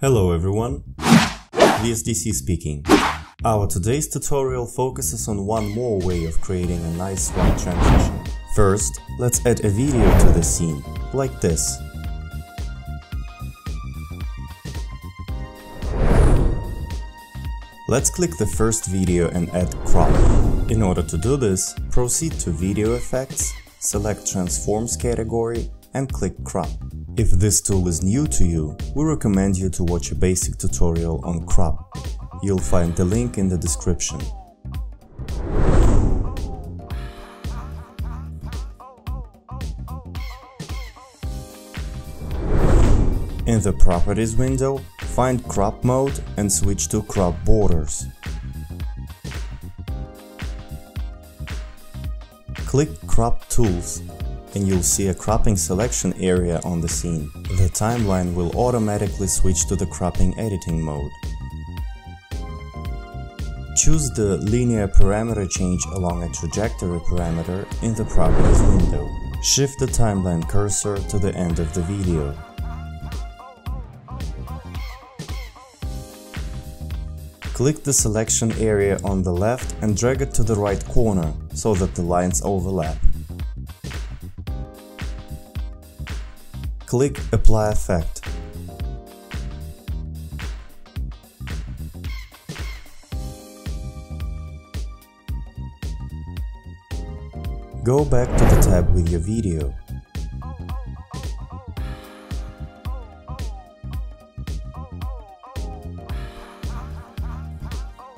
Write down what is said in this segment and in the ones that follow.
Hello everyone, VSDC speaking. Our today's tutorial focuses on one more way of creating a nice white transition. First, let's add a video to the scene, like this. Let's click the first video and add Crop. In order to do this, proceed to Video Effects, select Transforms category and click Crop. If this tool is new to you, we recommend you to watch a basic tutorial on Crop. You'll find the link in the description. In the Properties window, find Crop mode and switch to Crop Borders. Click Crop Tools, and you'll see a cropping selection area on the scene. The timeline will automatically switch to the cropping editing mode. Choose the linear parameter change along a trajectory parameter in the properties window. Shift the timeline cursor to the end of the video. Click the selection area on the left and drag it to the right corner so that the lines overlap. Click Apply Effect. Go back to the tab with your video.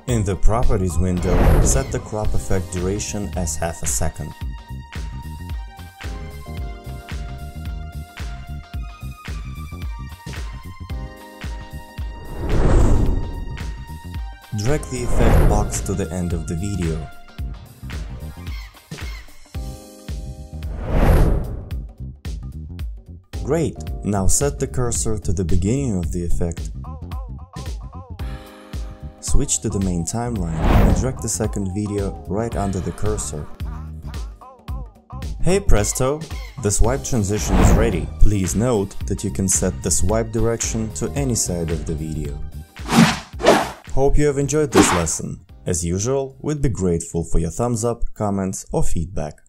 In the Properties window, set the crop effect duration as half a second. Drag the effect box to the end of the video. Great! Now set the cursor to the beginning of the effect. Switch to the main timeline and drag the second video right under the cursor. Hey presto! The swipe transition is ready. Please note that you can set the swipe direction to any side of the video. Hope you have enjoyed this lesson. As usual, we'd be grateful for your thumbs up, comments or feedback.